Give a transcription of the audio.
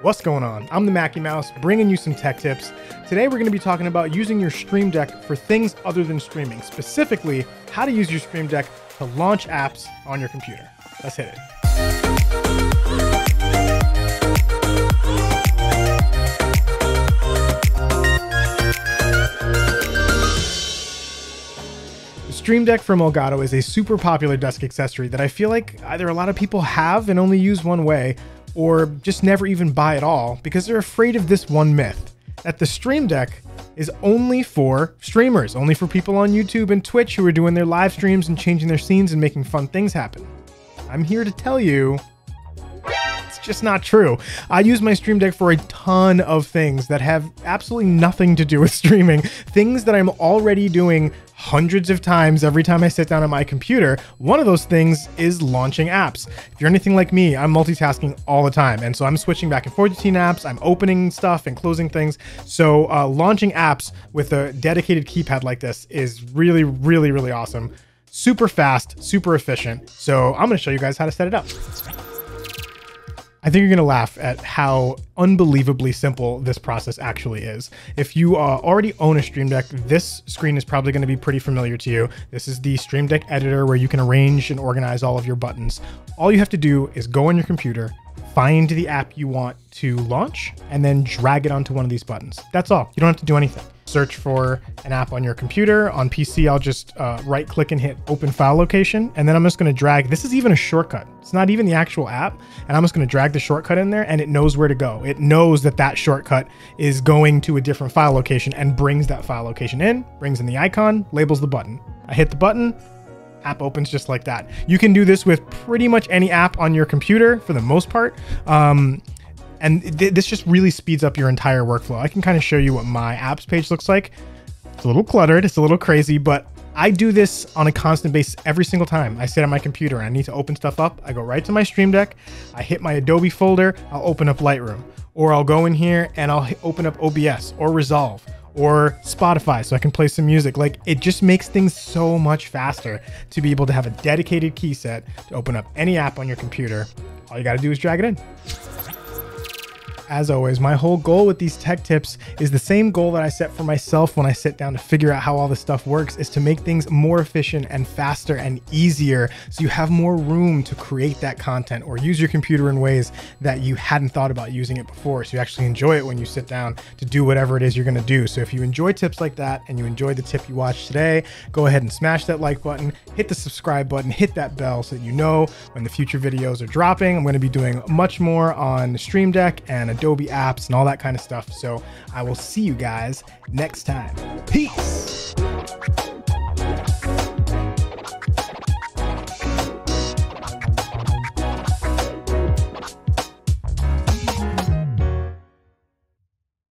What's going on? I'm the Mackee Mouse, bringing you some tech tips. Today we're going to be talking about using your Stream Deck for things other than streaming, specifically how to use your Stream Deck to launch apps on your computer. Let's hit it. Stream Deck from Elgato is a super popular desk accessory that I feel like either a lot of people have and only use one way, or just never even buy at all because they're afraid of this one myth, that the Stream Deck is only for streamers, only for people on YouTube and Twitch who are doing their live streams and changing their scenes and making fun things happen. I'm here to tell you, it's just not true. I use my Stream Deck for a ton of things that have absolutely nothing to do with streaming, things that I'm already doing hundreds of times every time I sit down at my computer. One of those things is launching apps. If you're anything like me, I'm multitasking all the time. And so I'm switching back and forth between apps. I'm opening stuff and closing things. So launching apps with a dedicated keypad like this is really, really, really awesome. Super fast, super efficient. So I'm gonna show you guys how to set it up. I think you're gonna laugh at how unbelievably simple this process actually is. If you already own a Stream Deck, this screen is probably gonna be pretty familiar to you. This is the Stream Deck editor where you can arrange and organize all of your buttons. All you have to do is go on your computer, find the app you want to launch, and then drag it onto one of these buttons. That's all, you don't have to do anything. Search for an app on your computer. On PC, I'll just right click and hit open file location. And then I'm just gonna drag, this is even a shortcut. It's not even the actual app. And I'm just gonna drag the shortcut in there and it knows where to go. It knows that that shortcut is going to a different file location and brings that file location in, brings in the icon, labels the button. I hit the button, app opens just like that. You can do this with pretty much any app on your computer for the most part. And this just really speeds up your entire workflow. I can kind of show you what my apps page looks like. It's a little cluttered, it's a little crazy, but I do this on a constant basis every single time I sit on my computer and I need to open stuff up. I go right to my Stream Deck, I hit my Adobe folder, I'll open up Lightroom, or I'll go in here and I'll open up OBS or Resolve or Spotify so I can play some music. Like, it just makes things so much faster to be able to have a dedicated key set to open up any app on your computer. All you gotta do is drag it in. As always, my whole goal with these tech tips is the same goal that I set for myself when I sit down to figure out how all this stuff works, is to make things more efficient and faster and easier so you have more room to create that content or use your computer in ways that you hadn't thought about using it before, so you actually enjoy it when you sit down to do whatever it is you're gonna do. So if you enjoy tips like that and you enjoyed the tip you watched today, go ahead and smash that like button, hit the subscribe button, hit that bell so that you know when the future videos are dropping. I'm gonna be doing much more on the Stream Deck and Adobe apps and all that kind of stuff. So I will see you guys next time. Peace.